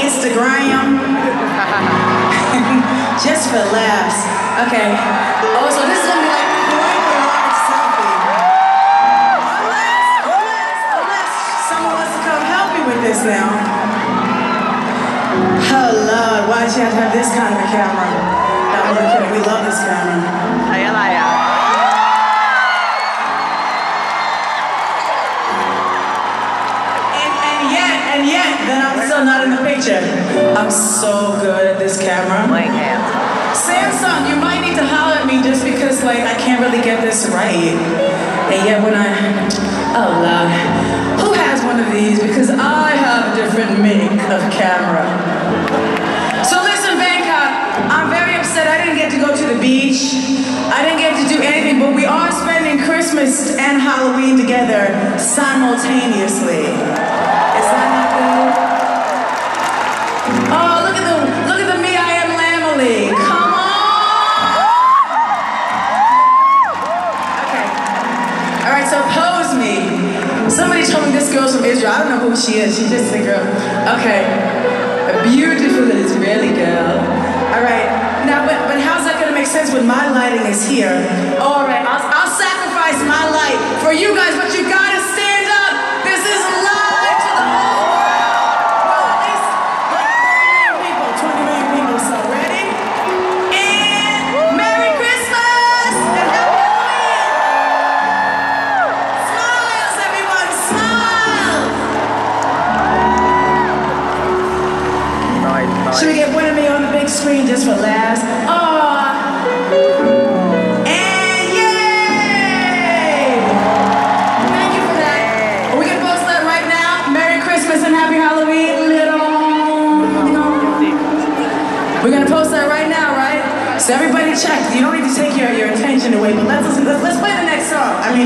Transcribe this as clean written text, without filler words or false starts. Instagram. Just for laughs. Okay. Oh, so this is gonna be like point and large selfie. Unless someone wants to come help me with this now. Oh Lord, why'd you have to have this kind of a camera? Not really kidding, we love this camera. And yet, then I'm still not in the picture. I'm so good at this camera. Like, Samsung, you might need to holler at me just because, like, I can't really get this right. And yet when oh Lord, who has one of these? Because I have a different make of camera. So listen, Bangkok, I'm very upset I didn't get to go to the beach. I didn't get to do anything, but we are spending Christmas and Halloween together simultaneously. Is that not good? Oh, look at the me, I am Lamely. Come on! Okay. Alright, so pose me. Somebody told me this girl's from Israel. I don't know who she is. She's just a girl. Okay. A beautiful Israeli girl. Alright. Now, but how's that gonna make sense when my lighting is here? Alright, I'll sacrifice my light for you guys, but you gotta stand up! This is live to the whole world! Well, at least 20 million people, so ready? And Merry Christmas! And Happy Halloween! Smiles, everyone, smiles! Nice. Should we get one of me on the big screen just for laughs? So everybody check, you don't need to take your attention away, but let's play the next song.